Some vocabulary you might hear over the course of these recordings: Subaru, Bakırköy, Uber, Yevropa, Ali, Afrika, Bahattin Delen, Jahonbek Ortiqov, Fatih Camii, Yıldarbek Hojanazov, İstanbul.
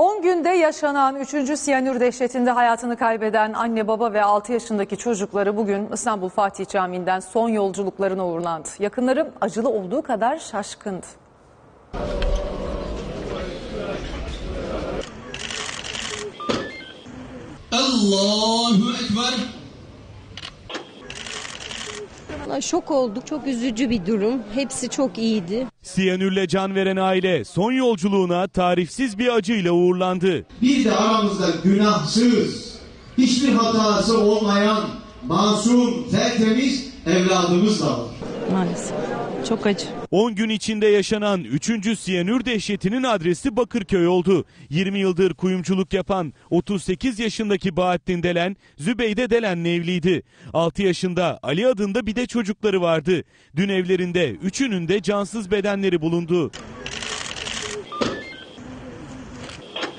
10 günde yaşanan 3. siyanür dehşetinde hayatını kaybeden anne, baba ve 6 yaşındaki çocukları bugün İstanbul Fatih Camii'nden son yolculuklarına uğurlandı. Yakınları acılı olduğu kadar şaşkındı. Allahu Ekber. Şok olduk. Çok üzücü bir durum. Hepsi çok iyiydi. Siyanürle can veren aile son yolculuğuna tarifsiz bir acıyla uğurlandı. Bir de aramızda günahsız, hiçbir hatası olmayan, masum, tertemiz evladımız da var. Maalesef. Çok acı. 10 gün içinde yaşanan 3. siyanür dehşetinin adresi Bakırköy oldu. 20 yıldır kuyumculuk yapan 38 yaşındaki Bahattin Delen, Zübeyde Delen'le evliydi. 6 yaşında Ali adında bir de çocukları vardı. Dün evlerinde 3'ünün de cansız bedenleri bulundu.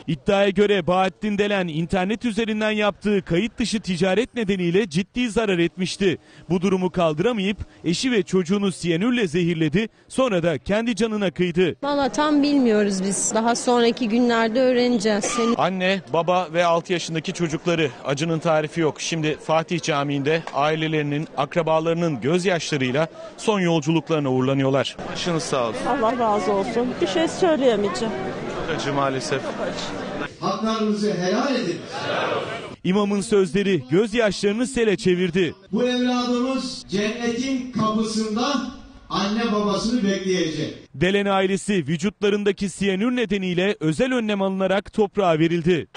İddiaya göre Bahattin Delen internet üzerinden yaptığı kayıt dışı ticaret nedeniyle ciddi zarar etmişti. Bu durumu kaldıramayıp eşi ve çocuğunu siyanürle zehirledi, sonra da kendi canına kıydı. Vallahi tam bilmiyoruz biz. Daha sonraki günlerde öğreneceğiz. Anne, baba ve 6 yaşındaki çocukları, acının tarifi yok. Şimdi Fatih Camii'nde ailelerinin, akrabalarının gözyaşlarıyla son yolculuklarına uğurlanıyorlar. Başınız sağ olsun. Allah razı olsun. Bir şey söyleyemeyeceğim. Acı maalesef. Haklarınızı helal edin. İmamın sözleri gözyaşlarını sele çevirdi. Bu evladımız cennetin kapısında anne babasını bekleyecek. Delen ailesi vücutlarındaki siyanür nedeniyle özel önlem alınarak toprağa verildi.